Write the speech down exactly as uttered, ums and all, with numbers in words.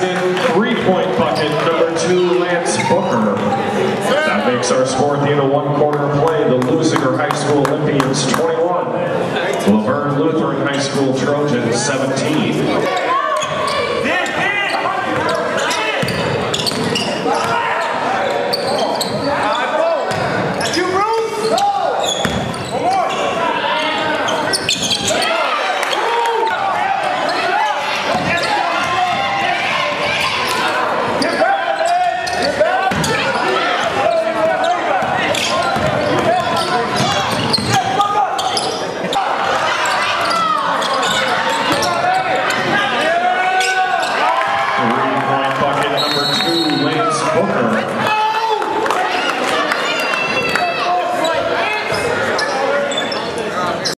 basket, three-point bucket, number two, Lance Booker. That makes our score at the end of one quarter of play, the Leuzinger High School Olympians twenty-one, Laverne Lutheran High School Trojans seventeen.